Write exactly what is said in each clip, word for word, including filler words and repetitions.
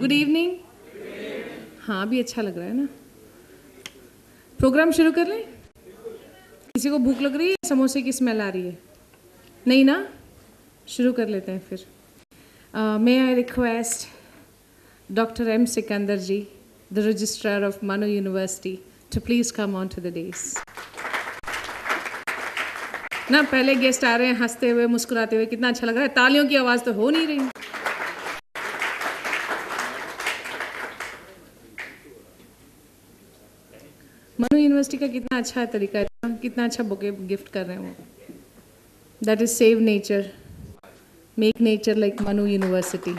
Good evening. हाँ भी अच्छा लग रहा है ना, प्रोग्राम शुरू कर लें। किसी को भूख लग रही है? समोसे की स्मेल आ रही है? नहीं ना, शुरू कर लेते हैं फिर। May I request doctor M Sikandar ji, the registrar of Manu University, to please come on to the dais. ना पहले गेस्ट आ रहे हैं हंसते हुए मुस्कुराते हुए, कितना अच्छा लग रहा है। तालियों की आवाज तो हो नहीं रही। मनु यूनिवर्सिटी का कितना अच्छा तरीका है, कितना अच्छा बुके गिफ्ट कर रहे हैं वो। That is save nature, make nature like Manu university.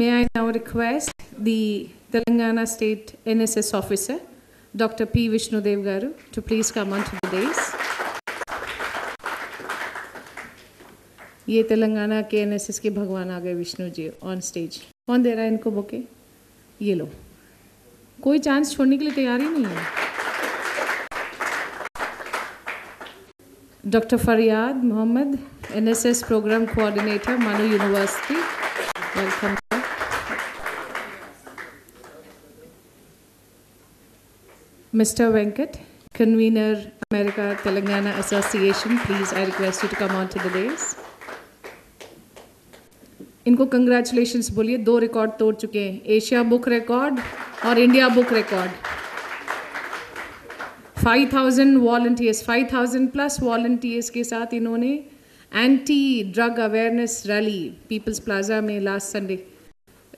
May I now request the Telangana State N S S officer, Doctor P. Vishnu Devgaru, to please come on to the dais. ये तेलंगाना के N S S के भगवान आ गए Vishnu ji on stage. कौन दे रहा है इनको bouquet? ये लो। कोई चांस छोड़ने के लिए तैयार ही नहीं है। Doctor Faryad Mohamad, N S S program coordinator, Manu University. Welcome. Mister Venkat, convener, America Telangana Association, please I request you to come on to the dais. इनको congratulations बोलिए, दो रिकॉर्ड तोड़ चुके हैं, एशिया बुक रिकॉर्ड और India book record. Five thousand volunteers, five thousand plus volunteers के साथ इन्होंने anti drug awareness rally People's Plaza में लास्ट संडे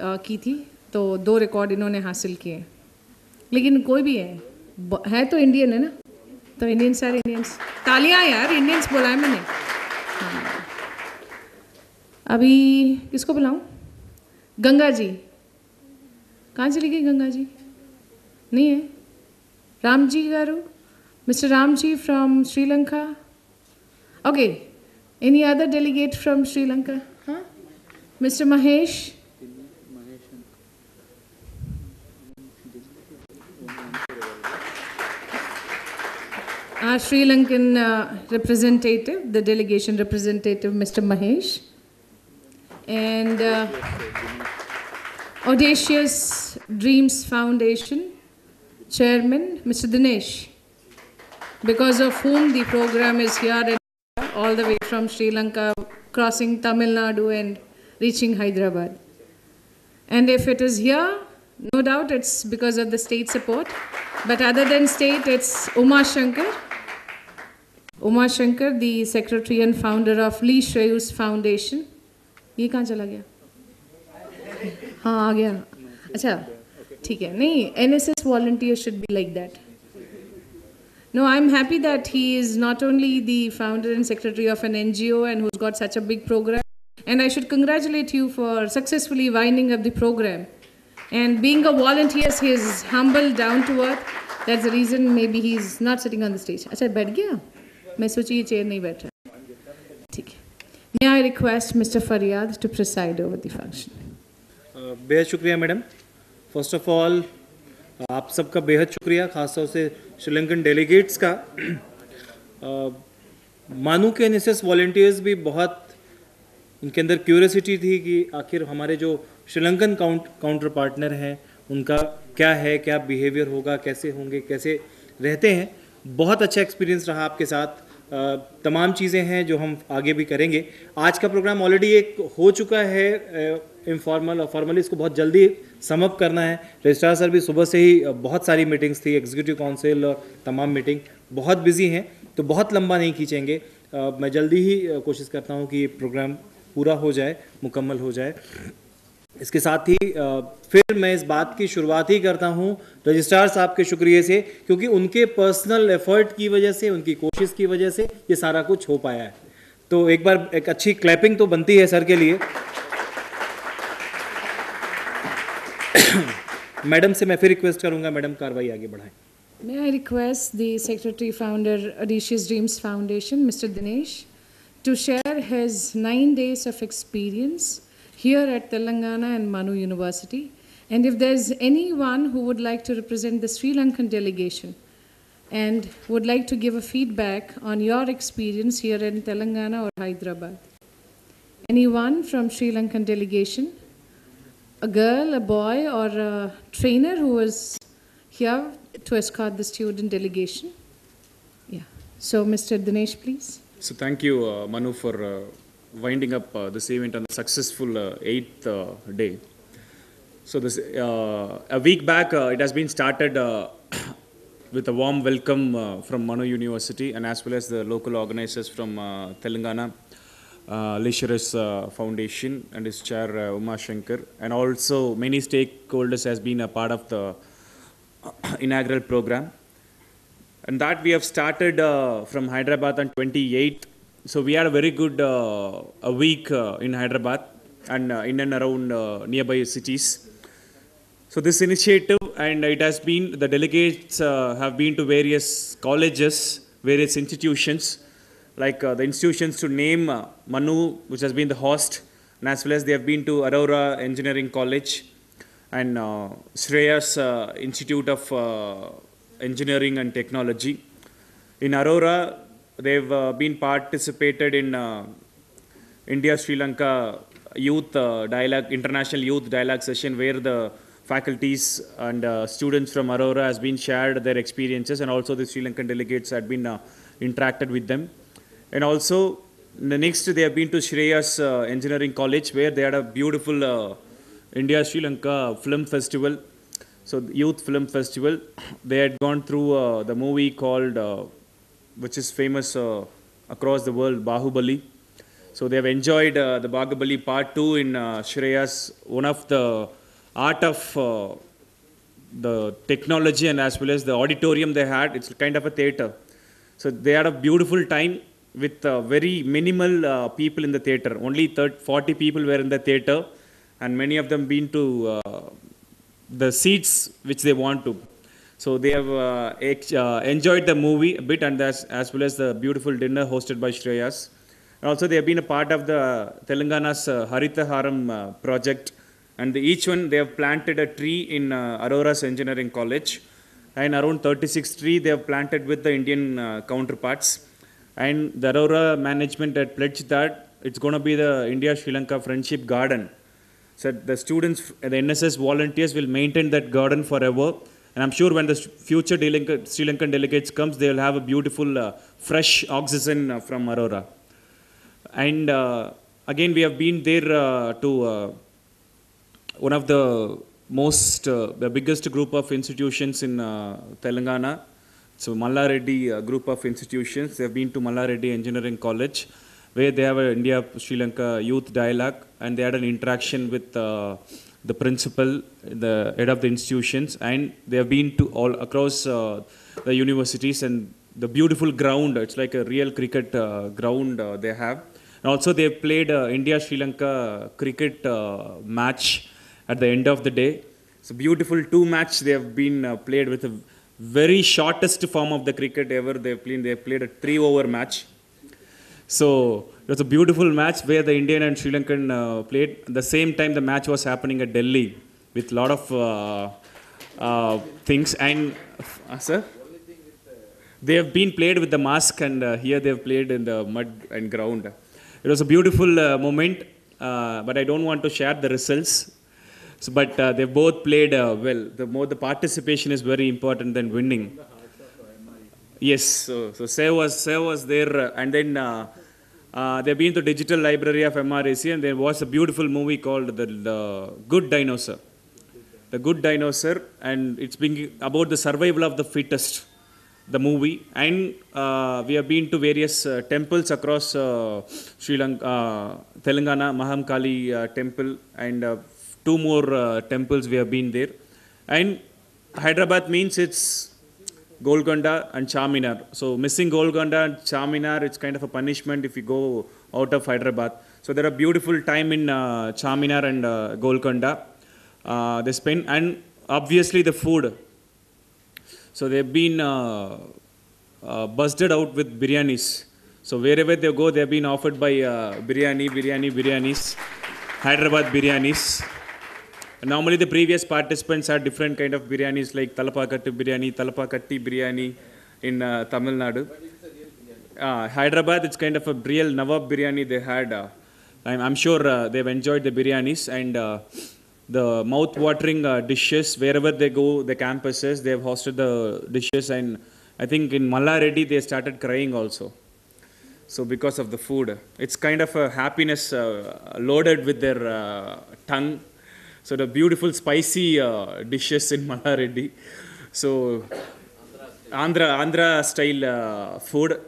की थी, तो दो रिकॉर्ड इन्होंने हासिल किए। लेकिन कोई भी है है तो इंडियन है ना, तो इंडियंस आर इंडियंस। तालियां यार, इंडियंस बोला है मैंने। हाँ। अभी किसको बुलाऊं? गंगा जी कहाँ चली गई? गंगा जी नहीं है। Ram ji garu, mister Ram ji from Sri Lanka. Okay, any other delegate from Sri Lanka? हाँ, mister Mahesh, our Sri Lankan uh, representative, the delegation representative, Mister Mahesh, and uh, Audacious Dreams Foundation chairman, Mister Dinesh, because of whom the program is here and all the way from Sri Lanka, crossing Tamil Nadu and reaching Hyderabad. And if it is here, no doubt it's because of the state support, but other than state, it's Uma Shankar. Uma Shankar, the secretary and founder of Lee Shreyas Foundation. ये कहाँ चला गया? हाँ आ गया, अच्छा ठीक है। नहीं, N S S volunteer should be like that. No, I'm happy that he is not only the founder and secretary of an N G O and who's got such a big program. And I should congratulate you for successfully winding up the program. And being a volunteer, he is humble, down to earth. That's the reason maybe he's not sitting on the stage. अच्छा बैठ गया? मैं सोची ये chair नहीं बैठा, ठीक है। मैं I request mister Fariyad to preside over the function. बेहद शुक्रिया मैडम। फर्स्ट ऑफ ऑल आप सबका बेहद शुक्रिया, खासतौर से श्रीलंकन डेलीगेट्स का। uh, मानू के एनएसएस वॉलंटियर्स भी बहुत, उनके अंदर क्यूरियोसिटी थी कि आखिर हमारे जो श्रीलंकन काउंट काउंटर पार्टनर हैं उनका क्या है, क्या बिहेवियर होगा, कैसे होंगे, कैसे रहते हैं। बहुत अच्छा एक्सपीरियंस रहा आपके साथ। आ, तमाम चीज़ें हैं जो हम आगे भी करेंगे। आज का प्रोग्राम ऑलरेडी एक हो चुका है इनफॉर्मल और फॉर्मली, इसको बहुत जल्दी समअप करना है। रजिस्ट्रार सर भी सुबह से ही बहुत सारी मीटिंग्स थी, एग्जीक्यूटिव काउंसिल और तमाम मीटिंग, बहुत बिजी हैं, तो बहुत लंबा नहीं खींचेंगे। आ, मैं जल्दी ही कोशिश करता हूँ कि ये प्रोग्राम पूरा हो जाए, मुकम्मल हो जाए। इसके साथ ही फिर मैं इस बात की शुरुआत ही करता हूं रजिस्ट्रार साहब के शुक्रिया से, क्योंकि उनके पर्सनल एफर्ट की वजह से, उनकी कोशिश की वजह से ये सारा कुछ हो पाया है। तो एक बार एक अच्छी क्लैपिंग तो बनती है सर के लिए। मैडम से मैं फिर रिक्वेस्ट करूंगा, मैडम कार्रवाई आगे बढ़ाएं। मैं I request the secretary founder audacious dreams foundation, mister Dinesh, to share his nine days of experience here at Telangana and Manu University, and if there is anyone who would like to represent the Sri Lankan delegation and would like to give a feedback on your experience here in Telangana or Hyderabad. Anyone from Sri Lankan delegation? A girl, a boy, or a trainer who is here to escort the student delegation? Yeah. So, Mister Dinesh, please. So, thank you, uh, Manu, for uh, winding up uh, this event on the successful uh, eighth uh, day. So, this uh, a week back, uh, it has been started uh, with a warm welcome uh, from Manu University and as well as the local organizers from uh, Telangana. Uh, Lee Shreyas uh, Foundation and its chair uh, Uma Shankar, and also many stakeholders has been a part of the inaugural program, and that we have started uh, from Hyderabad on twenty-eighth. So we had a very good uh, a week uh, in Hyderabad and uh, in and around uh, nearby cities. So this initiative, and it has been the delegates uh, have been to various colleges, various institutions. Like uh, the institutions to name, uh, Manu, which has been the host, and as well as they have been to Aurora Engineering College and uh, Shreyas uh, Institute of uh, Engineering and Technology. In Aurora, they've uh, been participated in uh, India-Sri Lanka Youth uh, Dialogue, International Youth Dialogue Session, where the faculties and uh, students from Aurora has been shared their experiences, and also the Sri Lankan delegates had been uh, interacted with them. And also, the next they have been to Shreyas uh, Engineering College, where they had a beautiful uh, India-Sri Lanka film festival, so the youth film festival. They had gone through uh, the movie called, uh, which is famous uh, across the world, Bahubali. So they have enjoyed uh, the Bahubali Part Two in uh, Shreyas, one of the art of uh, the technology and as well as the auditorium they had. It's kind of a theater. So they had a beautiful time with uh, very minimal uh, people in the theater. Only thirty, forty people were in the theater, and many of them been to uh, the seats which they want to. So they have uh, uh, enjoyed the movie a bit, and as, as well as the beautiful dinner hosted by Shreyas. And also they have been a part of the Telangana's uh, Haritha Haram uh, project, and the, each one they have planted a tree in uh, Aurora's Engineering College, and around thirty-six trees they have planted with the Indian uh, counterparts. And the Aurora management had pledged that it's going to be the India-Sri Lanka Friendship Garden. So the students, the N S S volunteers will maintain that garden forever. And I'm sure when the future Sri Lankan delegates comes, they'll have a beautiful uh, fresh oxygen uh, from Aurora. And uh, again, we have been there uh, to uh, one of the most, uh, the biggest group of institutions in uh, Telangana. So Malla Reddy uh, group of institutions, they have been to Malla Reddy Engineering College, where they have an India-Sri Lanka youth dialogue, and they had an interaction with uh, the principal, the head of the institutions, and they have been to all across uh, the universities, and the beautiful ground, it's like a real cricket uh, ground uh, they have. And also they have played uh, India-Sri Lanka cricket uh, match at the end of the day. It's a beautiful two match they have been uh, played with a very shortest form of the cricket ever they played. They played a three-over match. So it was a beautiful match where the Indian and Sri Lankan uh, played. At the same time, the match was happening at Delhi with a lot of uh, uh, things. And uh, sir, they have been played with the mask, and uh, here they have played in the mud and ground. It was a beautiful uh, moment, uh, but I don't want to share the results. So, but uh, they both played uh, well. The more the participation is very important than winning. Yes, so, so Sev was, Sev was there, uh, and then uh, uh, they've been to the digital library of M R A C, and there was a beautiful movie called The, the Good Dinosaur. The Good Dinosaur, and it's been about the survival of the fittest, the movie. And uh, we have been to various uh, temples across uh, Sri Lanka, uh, Telangana, Mahankali uh, temple, and uh, two more uh, temples we have been there. And Hyderabad means it's Golconda and Charminar. So missing Golconda and Charminar, it's kind of a punishment if you go out of Hyderabad. So there are beautiful time in uh, Charminar and uh, Golconda. Uh, they spend, and obviously the food. So they've been uh, uh, busted out with biryanis. So wherever they go, they've been offered by uh, biryani, biryani, biryanis, Hyderabad biryanis. Normally, the previous participants had different kind of biryanis, like talapakattu biryani, talapakatti biryani, in uh, Tamil Nadu. But it's a real biryani. Uh, Hyderabad, it's kind of a real Nawab biryani they had. Uh, I'm, I'm sure uh, they've enjoyed the biryanis and uh, the mouth-watering uh, dishes. Wherever they go, the campuses, they've hosted the dishes. And I think in Malla Reddy, they started crying also. So because of the food, it's kind of a happiness uh, loaded with their uh, tongue. So the beautiful spicy uh, dishes in Malla Reddy. So Andhra, Andhra style uh, food.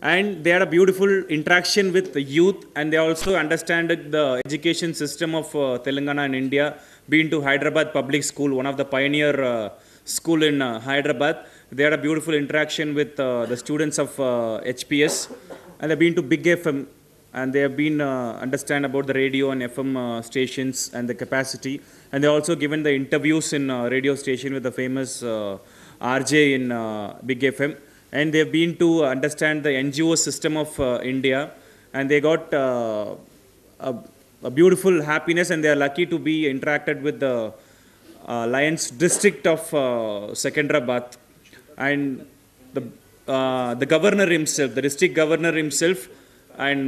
And they had a beautiful interaction with the youth, and they also understand the education system of uh, Telangana and India. Been to Hyderabad Public School, one of the pioneer uh, school in uh, Hyderabad. They had a beautiful interaction with uh, the students of uh, H P S. And they've been to Big F M, and they have been uh, understand about the radio and F M uh, stations and the capacity. And they also given the interviews in uh, radio station with the famous uh, R J in uh, Big F M. And they've been to understand the N G O system of uh, India. And they got uh, a, a beautiful happiness, and they are lucky to be interacted with the uh, Lions district of uh, Secunderabad. And the Uh, the governor himself, the district governor himself, and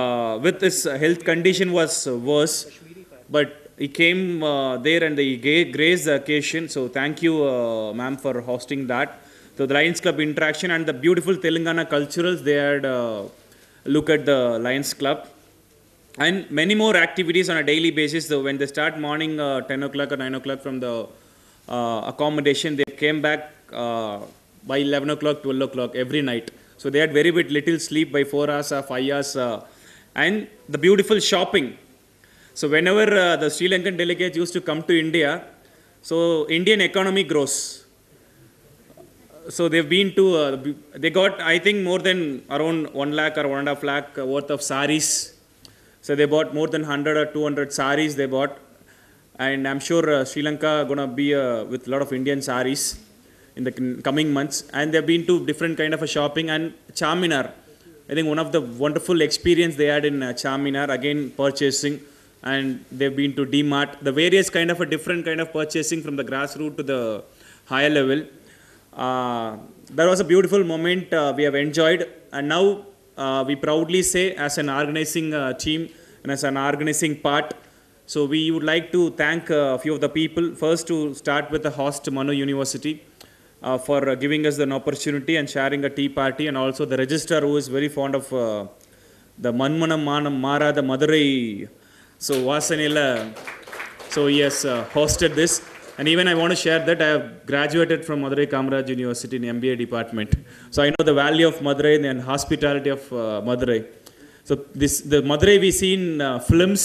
uh, with his health condition was worse, but he came uh, there and he graced the occasion. So thank you, uh, ma'am, for hosting that. So the Lions Club interaction and the beautiful Telangana culturals, they had uh, look at the Lions Club. And many more activities on a daily basis. So when they start morning uh, ten o'clock or nine o'clock from the uh, accommodation, they came back uh, by eleven o'clock, twelve o'clock every night. So they had very bit little sleep by four hours or five hours. Uh, and the beautiful shopping. So whenever uh, the Sri Lankan delegates used to come to India, so Indian economy grows. So they've been to, uh, they got, I think, more than around one lakh or one and a half lakh worth of saris. So they bought more than one hundred or two hundred saris they bought. And I'm sure uh, Sri Lanka gonna be uh, with a lot of Indian saris in the coming months. And they've been to different kind of a shopping. And Charminar, I think one of the wonderful experience they had in uh, Charminar, again purchasing, and they've been to D-Mart, the various kind of a different kind of purchasing from the grassroots to the higher level. Uh, that was a beautiful moment uh, we have enjoyed, and now uh, we proudly say as an organizing uh, team and as an organizing part, so we would like to thank uh, a few of the people. First, to start with the host, Manu University, Uh, for uh, giving us an opportunity and sharing a tea party, and also the registrar, who is very fond of uh, the Manmanam Manam Mara, the Madurai. So Vasanila, so he has uh, hosted this. And even I want to share that I have graduated from Madurai Kamaraj University in the M B A department. So I know the value of Madurai and hospitality of uh, Madurai. So this, the Madurai we see in uh, films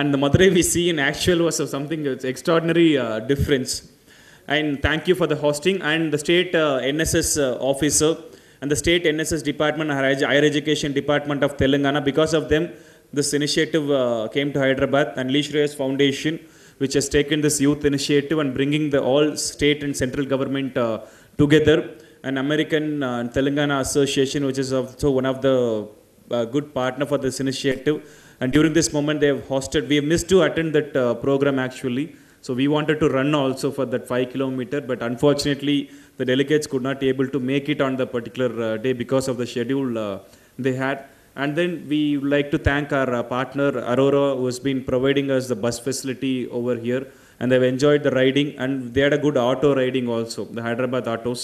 and the Madurai we see in actual was something that's extraordinary uh, difference. And thank you for the hosting, and the state uh, N S S uh, officer and the state N S S department, higher education department of Telangana. Because of them, this initiative uh, came to Hyderabad, and Lee Shreyas Foundation, which has taken this youth initiative and bringing the all state and central government uh, together, and American uh, Telangana Association, which is also one of the uh, good partner for this initiative. And during this moment, they have hosted. We have missed to attend that uh, program actually. So we wanted to run also for that five kilometer, but unfortunately the delegates could not be able to make it on the particular uh, day because of the schedule uh, they had. And then we would like to thank our uh, partner Aurora, who has been providing us the bus facility over here, and they've enjoyed the riding, and they had a good auto riding also, the Hyderabad autos,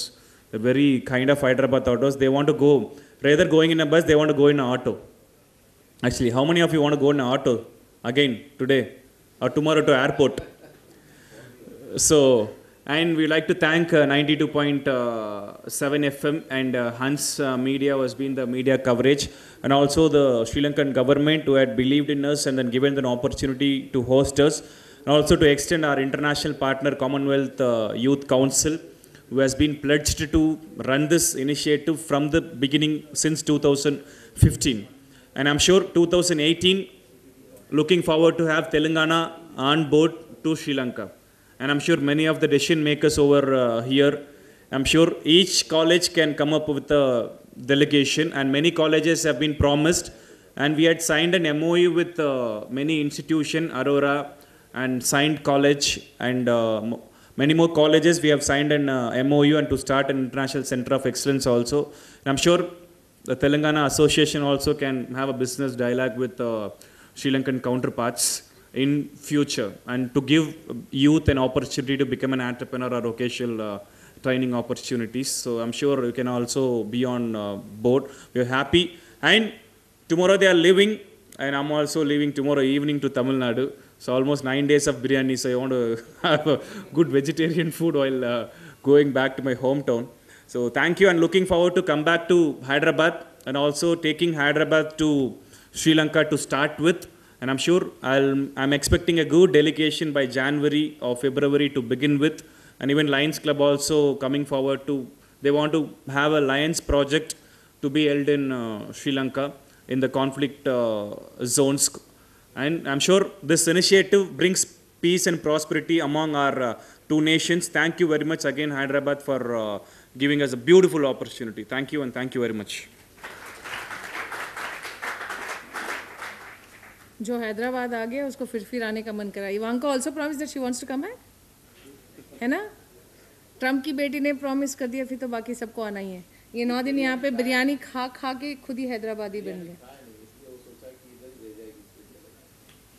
the very kind of Hyderabad autos. They want to go, rather going in a bus, they want to go in an auto. Actually, how many of you want to go in an auto again today or tomorrow to airport? So, and we like to thank uh, ninety-two point seven uh, F M and uh, Hans uh, Media has been the media coverage, and also the Sri Lankan government who had believed in us and then given an opportunity to host us, and also to extend our international partner Commonwealth uh, Youth Council, who has been pledged to run this initiative from the beginning since two thousand fifteen. And I'm sure two thousand eighteen, looking forward to have Telangana on board to Sri Lanka. And I'm sure many of the decision makers over uh, here, I'm sure each college can come up with a delegation, and many colleges have been promised. And we had signed an M O U with uh, many institutions, Aurora and signed college and uh, Many more colleges we have signed an uh, M O U and to start an international center of excellence also. And I'm sure the Telangana Association also can have a business dialogue with uh, Sri Lankan counterparts in future, and to give youth an opportunity to become an entrepreneur or occasional uh, training opportunities. So I'm sure you can also be on uh, board. We're happy. And tomorrow they are leaving, and I'm also leaving tomorrow evening to Tamil Nadu. So almost nine days of biryani, so I want to have a good vegetarian food while uh, going back to my hometown. So thank you, and looking forward to come back to Hyderabad and also taking Hyderabad to Sri Lanka to start with. And I'm sure I'll, I'm expecting a good delegation by January or February to begin with. And even Lions Club also coming forward to, they want to have a Lions project to be held in uh, Sri Lanka in the conflict uh, zones. And I'm sure this initiative brings peace and prosperity among our uh, two nations. Thank you very much again, Hyderabad, for uh, giving us a beautiful opportunity. Thank you, and thank you very much. जो हैदराबाद आ गया उसको फिर फिर आने का मन करा. Ivanka also promise that she wants to come है, है ना? ट्रम्प की बेटी ने प्रॉमिस कर दिया, फिर तो बाकी सबको आना ही है. ये नौ दिन यहाँ पे बिरयानी खा खा के खुद ही हैदराबादी बन गए.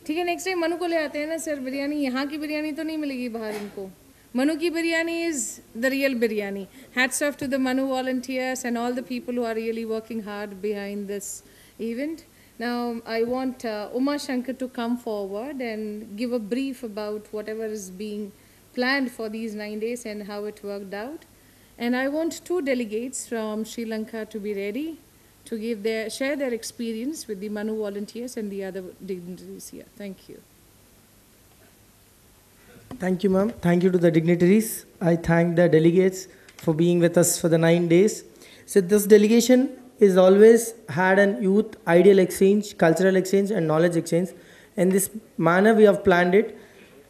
ठीक है, नेक्स्ट टाइम मनु को ले आते हैं ना सर. बिरयानी यहाँ की बिरयानी तो नहीं मिलेगी बाहर इनको. Manu ki biryani is the real biryani. Hats off to the Manu volunteers and all the people who are really working hard behind this event. Now I want uh, Uma Shankar to come forward and give a brief about whatever is being planned for these nine days and how it worked out. And I want two delegates from Sri Lanka to be ready to give their, share their experience with the Manu volunteers and the other dignitaries here. Thank you. Thank you, ma'am. Thank you to the dignitaries. I thank the delegates for being with us for the nine days. So this delegation is always had an youth ideal exchange, cultural exchange, and knowledge exchange. In this manner, we have planned it.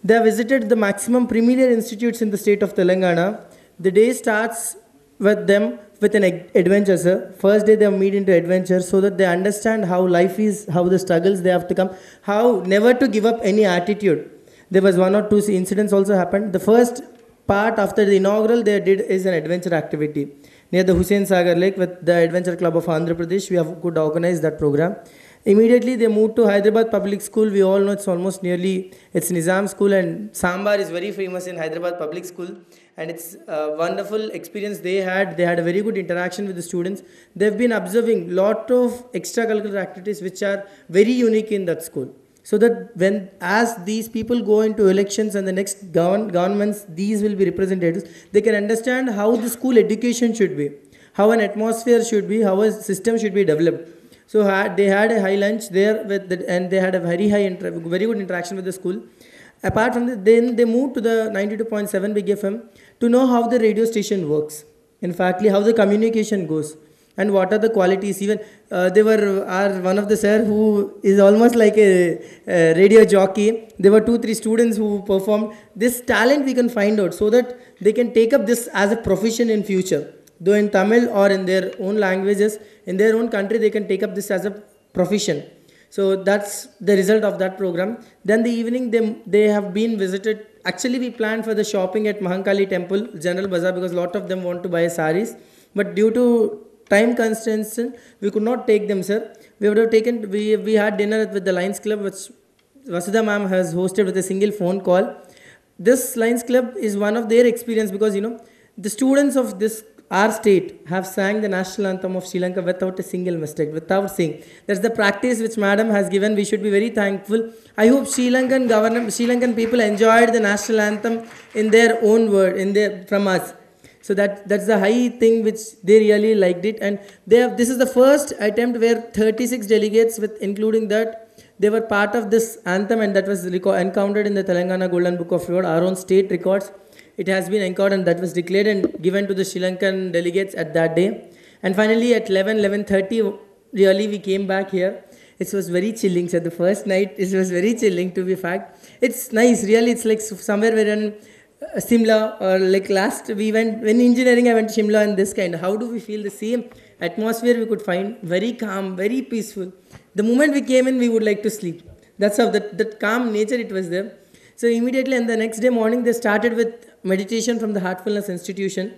They have visited the maximum premier institutes in the state of Telangana. The day starts with them with an adventure, sir. First day they meet into adventure so that they understand how life is, how the struggles they have to come, how never to give up any attitude. There was one or two incidents also happened. The first part after the inaugural they did is an adventure activity near the Hussain Sagar Lake with the Adventure Club of Andhra Pradesh. We have could organize that program. Immediately they moved to Hyderabad Public School. We all know it's almost nearly, it's Nizam School, and Sambar is very famous in Hyderabad Public School. And it's a wonderful experience they had. They had a very good interaction with the students. They've been observing lot of extracurricular activities which are very unique in that school. So that when, as these people go into elections and the next govern, governments, these will be representatives, they can understand how the school education should be, how an atmosphere should be, how a system should be developed. So ha they had a high lunch there with the, and they had a very high, very good interaction with the school. Apart from that, then they moved to the ninety-two point seven Big F M to know how the radio station works. In fact, how the communication goes. And what are the qualities? Even uh, they were are one of the sir who is almost like a, a radio jockey. There were two, three students who performed. This talent we can find out so that they can take up this as a profession in future. Though in Tamil or in their own languages, in their own country, they can take up this as a profession. So that's the result of that program. Then the evening they, they have been visited. Actually, we planned for the shopping at Mahankali temple, General Bazaar, because a lot of them want to buy saris. But due to time constraints, we could not take them, sir. We would have taken, we, we had dinner with the Lions Club, which Vasudha ma'am has hosted with a single phone call. This Lions Club is one of their experience because, you know, the students of this, our state, have sang the national anthem of Sri Lanka without a single mistake, without singing. That's the practice which madam has given. We should be very thankful. I hope Sri Lankan government, Sri Lankan people enjoyed the national anthem in their own word, in their, from us. So that, that's the high thing which they really liked it. And they have, this is the first attempt where thirty-six delegates, with including that, they were part of this anthem, and that was encountered in the Telangana Golden Book of Record, our own state records. It has been encountered, and that was declared and given to the Sri Lankan delegates at that day. And finally at eleven, eleven thirty, really we came back here. It was very chilling, sir. The first night, it was very chilling to be fact. It's nice, really. It's like somewhere wherein Shimla, or like last we went, when engineering I went to Shimla and this kind. How do we feel the same atmosphere we could find? Very calm, very peaceful. The moment we came in, we would like to sleep. That's how that, that calm nature it was there. So immediately, and the next day morning, they started with meditation from the Heartfulness Institution.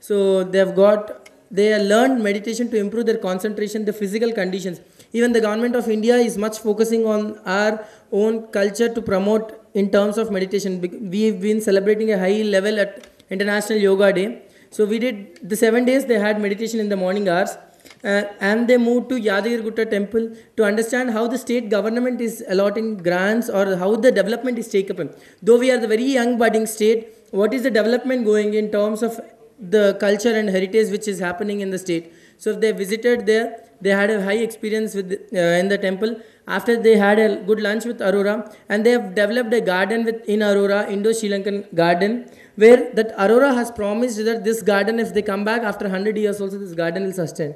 So they've got, they learned meditation to improve their concentration, the physical conditions. Even the government of India is much focusing on our own culture to promote in terms of meditation. We've been celebrating a high level at International Yoga Day. So we did the seven days, they had meditation in the morning hours. Uh, and they moved to Yadagirigutta temple to understand how the state government is allotting grants or how the development is taken up. Though we are the very young budding state, what is the development going in terms of the culture and heritage which is happening in the state? So if they visited there, they had a high experience with uh, in the temple. After they had a good lunch with Aurora, and they have developed a garden within Aurora, Indo-Sri Lankan garden, where that Aurora has promised that this garden, if they come back after one hundred years also, this garden will sustain.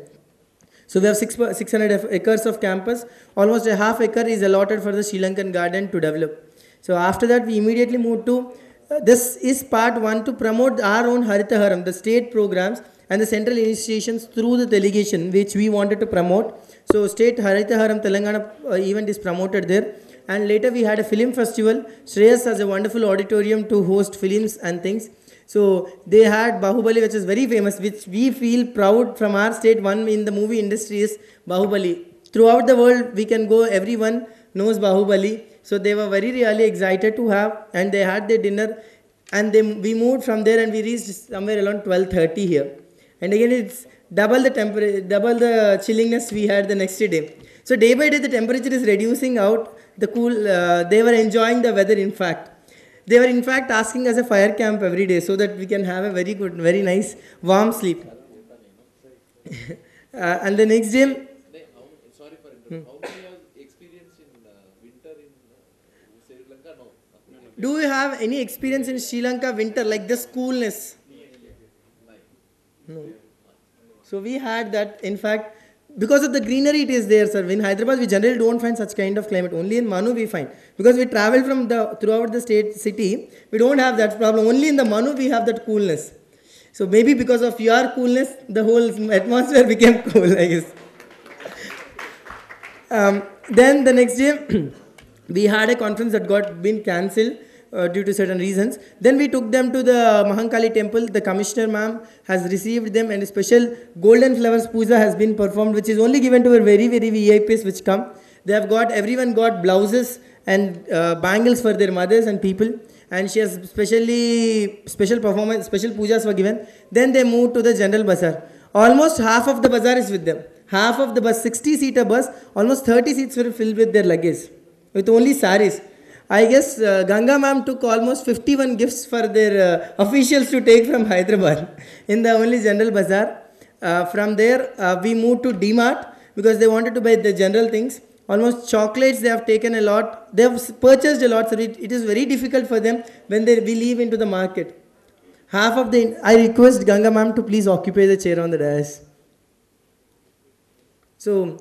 So we have six hundred acres of campus. Almost a half acre is allotted for the Sri Lankan garden to develop. So after that, we immediately moved to, uh, this is part one, to promote our own Haritha Haram, the state programs and the central initiations through the delegation, which we wanted to promote. So state Haritha Haram Telangana uh, event is promoted there. And later we had a film festival. Shreyas has a wonderful auditorium to host films and things. So they had Bahubali, which is very famous, which we feel proud from our state. One in the movie industry is Bahubali. Throughout the world, we can go, everyone knows Bahubali. So they were very really excited to have, and they had their dinner. And they, we moved from there and we reached somewhere around twelve thirty here. And again, it's double the temperature, double the chillingness we had the next day. So day by day, the temperature is reducing out. The cool, uh, they were enjoying the weather, in fact. They were in fact asking us a fire camp every day so that we can have a very good, very nice warm sleep. uh, and the next day... Sorry for interrupting. How do you have experience in uh, winter in uh, Sri Lanka? No. Do you have any experience in Sri Lanka winter, like this coolness? No. So we had that, in fact, because of the greenery it is there, sir. In Hyderabad, we generally don't find such kind of climate. Only in Manu we find. Because we travel from the throughout the state city, we don't have that problem. Only in the Manu we have that coolness. So maybe because of your coolness, the whole atmosphere became cool, I guess. Um, then the next day, we had a conference that got been cancelled. Uh, due to certain reasons. Then we took them to the Mahankali temple. The commissioner ma'am has received them, and a special golden flowers puja has been performed, which is only given to our very very V I Ps which come. They have got, everyone got blouses and uh, bangles for their mothers and people, and she has specially special performance, special pujas were given. Then they moved to the general bazaar. Almost half of the bazaar is with them. Half of the bus, sixty seater bus, almost thirty seats were filled with their luggage with only saris. I guess uh, Ganga ma'am took almost fifty-one gifts for their uh, officials to take from Hyderabad in the only general bazaar. Uh, from there, uh, we moved to D-Mart because they wanted to buy the general things. Almost chocolates, they have taken a lot. They have purchased a lot. So it, it is very difficult for them when they we leave into the market. Half of the... I request Ganga ma'am to please occupy the chair on the dais. So...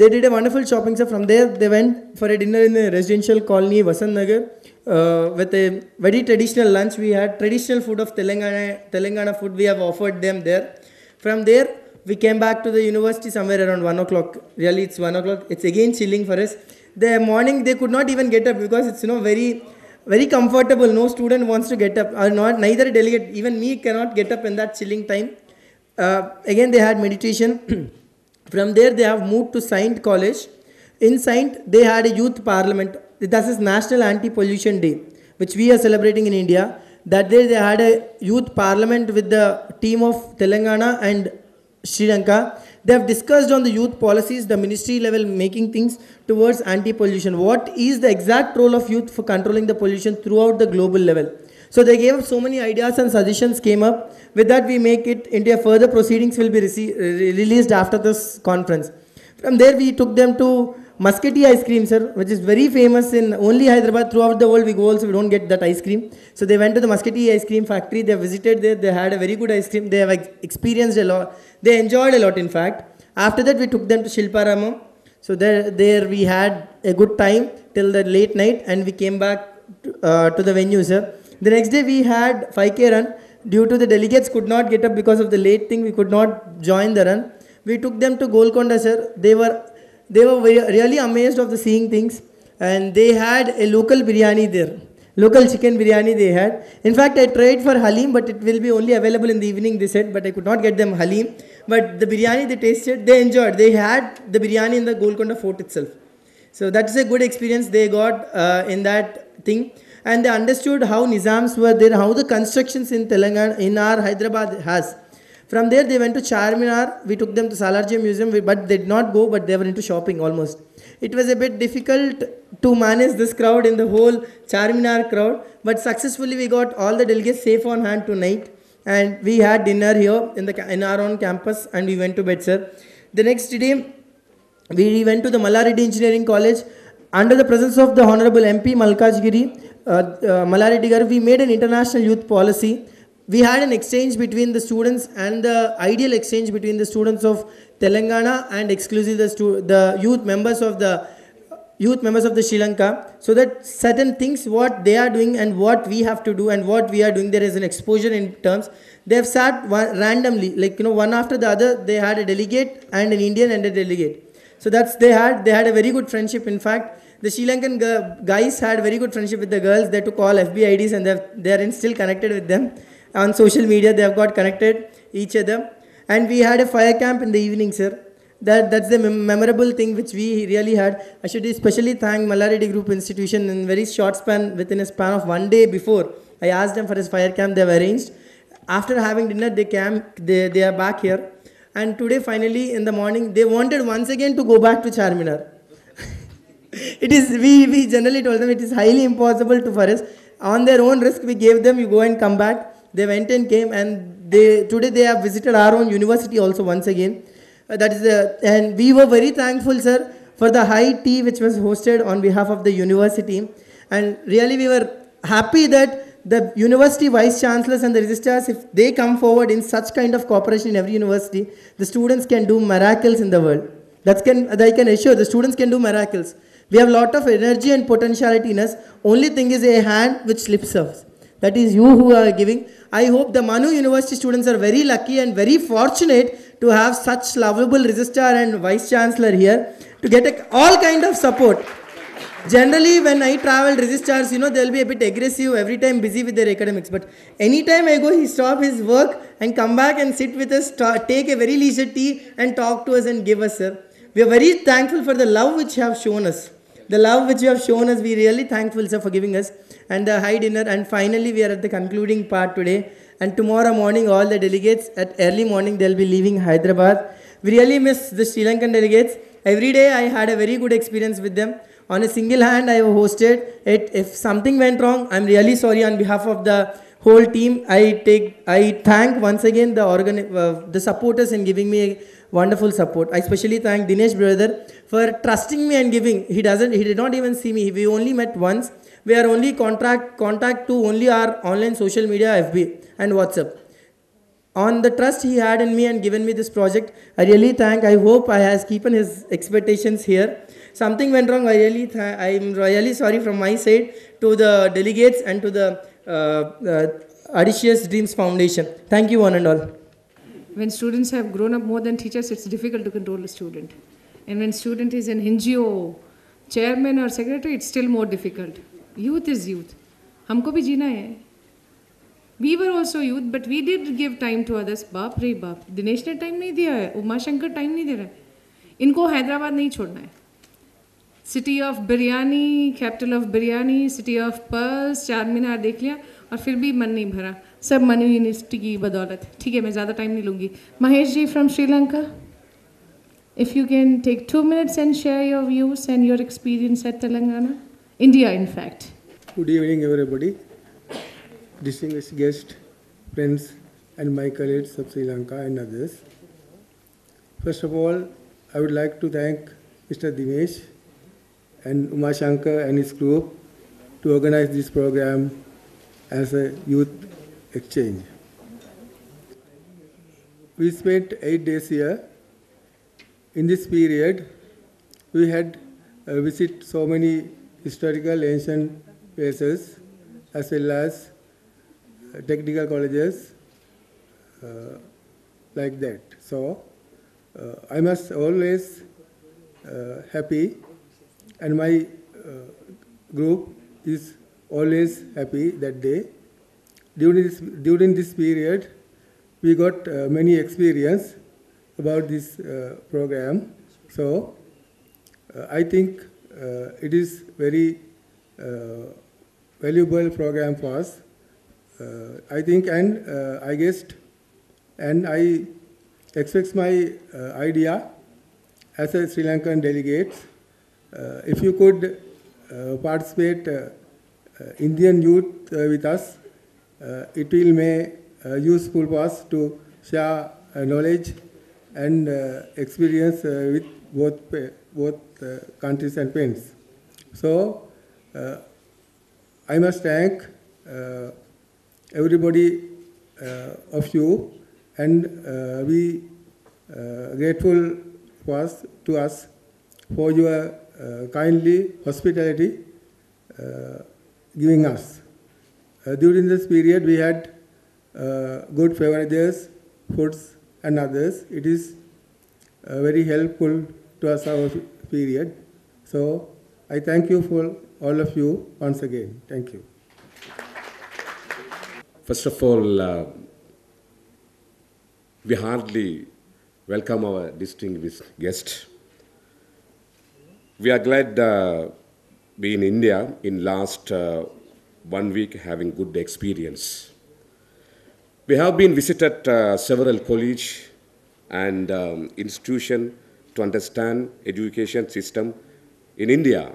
they did a wonderful shopping, sir. From there, they went for a dinner in the residential colony, Vasanila, uh, with a very traditional lunch. We had traditional food of Telangana, Telangana food we have offered them there. From there, we came back to the university somewhere around one o'clock. Really, it's one o'clock. It's again chilling for us. The morning, they could not even get up because it's, you know, very, very comfortable. No student wants to get up, or not, neither a delegate. Even me cannot get up in that chilling time. Uh, again, they had meditation. From there, they have moved to Saint College. In Saint, they had a youth parliament. That is National Anti-Pollution Day, which we are celebrating in India. That day, they had a youth parliament with the team of Telangana and Sri Lanka. They have discussed on the youth policies, the ministry level making things towards anti-pollution. What is the exact role of youth for controlling the pollution throughout the global level? So they gave up so many ideas and suggestions came up. With that, we make it India. Further proceedings will be released after this conference. From there, we took them to Mooskati ice cream, sir, which is very famous in only Hyderabad. Throughout the world, we go also, we don't get that ice cream. So they went to the Mooskati ice cream factory. They visited there. They had a very good ice cream. They have experienced a lot. They enjoyed a lot, in fact. After that, we took them to Shilparama. So there, there we had a good time till the late night, and we came back to, uh, to the venue, sir. The next day we had five K run. Due to the delegates could not get up because of the late thing, we could not join the run. We took them to Golconda, sir. They were, they were really amazed of the seeing things. and they had a local biryani there. Local chicken biryani they had. In fact, I tried for halim, but it will be only available in the evening, they said, but I could not get them halim. But the biryani they tasted, they enjoyed. They had the biryani in the Golconda fort itself. So that's a good experience they got uh, in that thing. And they understood how Nizams were there, how the constructions in Telangana, in our Hyderabad has. From there, they went to Charminar. We took them to Salarjy Museum, but they did not go, but they were into shopping almost. It was a bit difficult to manage this crowd in the whole Charminar crowd, but successfully we got all the delegates safe on hand tonight, and we had dinner here in, the, in our own campus, and we went to bed, sir. The next day, we went to the Malla Reddy Engineering College. Under the presence of the Honorable M P Malkajgiri, uh, uh, Malla Reddy Garu, we made an international youth policy. We had an exchange between the students and the ideal exchange between the students of Telangana and exclusive the, the youth members of the youth members of the Sri Lanka, so that certain things what they are doing and what we have to do and what we are doing, there is an exposure in terms. They have sat one, randomly, like you know, one after the other. They had a delegate and an Indian and a delegate. So that's they had they had a very good friendship. In fact, the Sri Lankan guys had very good friendship with the girls. They took all F B I Ds and they have, they are in still connected with them. On social media, they have got connected each other. And we had a fire camp in the evening, sir. That, that's the mem memorable thing which we really had. I should especially thank Malla Reddy Group Institution in very short span, within a span of one day before. I asked them for this fire camp, they have arranged. After having dinner, they came, they, they are back here. And today, finally, in the morning, they wanted once again to go back to Charminar. It is, we, we generally told them, it is highly impossible to, for us. On their own risk, we gave them, you go and come back. They went and came, and they today they have visited our own university also once again. Uh, that is the, and we were very thankful, sir, for the high tea which was hosted on behalf of the university. And really we were happy that the university vice-chancellors and the registrars, if they come forward in such kind of cooperation in every university, the students can do miracles in the world. That's can, I can assure, the students can do miracles. We have a lot of energy and potentiality in us. Only thing is a hand which slips us. That is you who are giving. I hope the Manu University students are very lucky and very fortunate to have such lovable registrar and vice-chancellor here to get a, all kind of support. Generally, when I travel, registrars, you know, they'll be a bit aggressive, every time busy with their academics. But anytime I go, he stop his work and come back and sit with us, take a very leisure tea and talk to us and give us, sir. We are very thankful for the love which you have shown us. The love which you have shown us, we are really thankful, sir, for giving us. And the high dinner, and finally we are at the concluding part today, and tomorrow morning all the delegates at early morning they'll be leaving Hyderabad. We really miss the Sri Lankan delegates. Every day I had a very good experience with them. On a single hand I hosted it. If something went wrong, I'm really sorry on behalf of the whole team. I take, I thank once again the organ, uh, the supporters in giving me a wonderful support. I especially thank Dinesh brother for trusting me and giving. He doesn't, he did not even see me. We only met once. We are only contract, contact to only our online social media, F B and WhatsApp. On the trust he had in me and given me this project, I really thank, I hope I has keepen his expectations here. Something went wrong, I really, I am really sorry from my side to the delegates and to the uh, uh, Audacious Dreams Foundation. Thank you one and all. When students have grown up more than teachers, it's difficult to control a student. And when student is an N G O chairman or secretary, it's still more difficult. Youth is youth. हमको भी जीना है. We were also youth, but we did give time to others. बाप रे बाप. दिनेश ने time नहीं दिया है. उमा शंकर time नहीं दे रहा है. इनको हैदराबाद नहीं छोड़ना है. City of biryani, capital of biryani, city of pearls, Charminar देख लिया और फिर भी मन नहीं भरा. सब मनु यूनिवर्सिटी की बदौलत. ठीक है, मैं ज़्यादा time नहीं लूँगी. Mahesh ji from Sri Lanka, if you can take two minutes and share your views and your experience at Telangana. India, in fact. Good evening, everybody. Distinguished guests, friends, and my colleagues of Sri Lanka and others. First of all, I would like to thank Mister Dinesh and Uma Shankar and his group to organize this program as a youth exchange. We spent eight days here. In this period, we had uh, visited so many historical ancient places, as well as technical colleges, uh, like that. So, uh, I must always uh, happy, and my group is always happy that day. During this, during this period, we got uh, many experience about this uh, program. So uh, I think uh, it is very uh, valuable program for us. Uh, I think, and uh, I guessed, and I expressed my uh, idea as a Sri Lankan delegate. Uh, if you could uh, participate uh, uh, Indian youth uh, with us, uh, it will make uh, useful for us to share uh, knowledge and uh, experience uh, with both both uh, countries and friends. So uh, I must thank uh, everybody uh, of you, and uh, we uh, grateful for us, to us for your uh, kindly hospitality uh, giving us. Uh, during this period, we had uh, good beverages, foods, and others. It is uh, very helpful to us our period. So I thank you for all of you once again. Thank you. First of all, uh, we hardly welcome our distinguished guest. We are glad uh, being in India in last uh, one week having good experience. We have been visited uh, several college and um, institution to understand education system in India.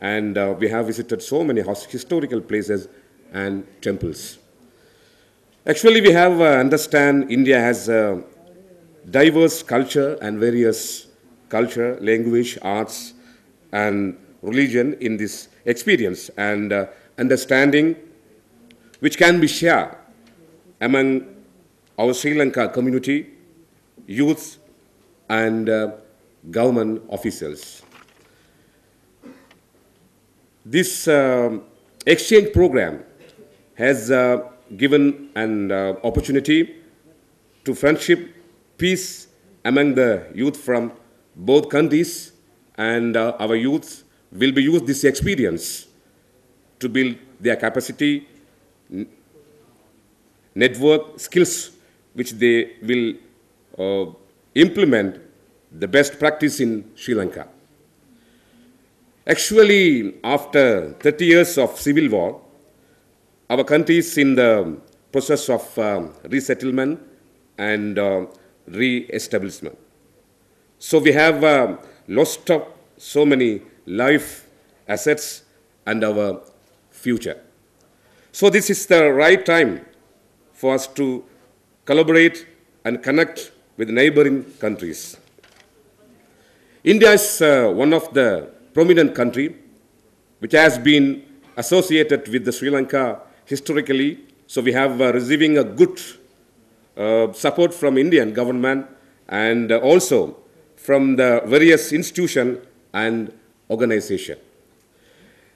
And uh, we have visited so many historical places and temples. Actually, we have uh, understand India has uh, diverse culture and various culture, language, arts, and religion in this experience and uh, understanding, which can be shared among our Sri Lanka community, youths, and uh, government officials. This uh, exchange program has uh, given an uh, opportunity to friendship, peace among the youth from both countries, and uh, our youths will be used this experience to build their capacity, network, skills, which they will uh, implement the best practice in Sri Lanka. Actually, after thirty years of civil war, our country is in the process of uh, resettlement and uh, re-establishment. So we have uh, lost of so many life assets and our future. So this is the right time for us to collaborate and connect with neighboring countries. India is uh, one of the prominent countries which has been associated with the Sri Lanka historically, so we have uh, receiving a good uh, support from Indian government and uh, also from the various institutions and organizations.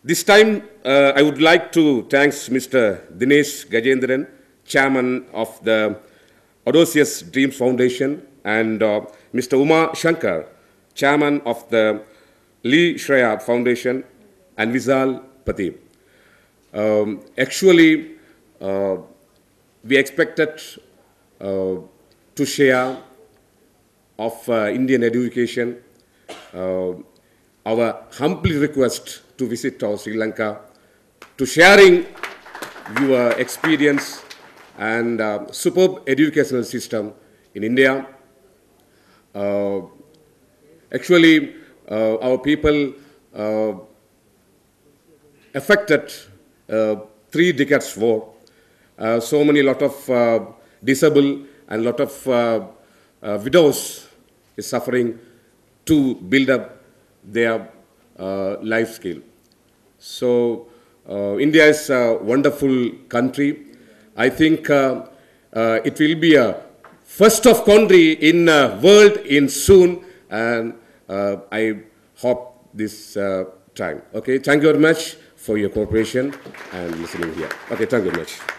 This time, uh, I would like to thank Mister Dinesh Gajendran, Chairman of the Audacious Dreams Foundation, and uh, Mister Uma Shankar, Chairman of the Lee Shreyas Foundation, and Vishal Patib. Um, actually, uh, we expected uh, to share of uh, Indian education. Uh, our humble request to visit our Sri Lanka, to sharing your experience and uh, superb educational system in India. Uh, actually, uh, our people uh, affected uh, three decades war. Uh, so many lot of uh, disabled and lot of uh, uh, widows is suffering to build up their uh, life skill. So uh, India is a wonderful country. I think uh, uh, it will be a first of country in uh, world in soon, and uh, I hope this uh, time. Okay, thank you very much for your cooperation and listening here. Okay, thank you very much.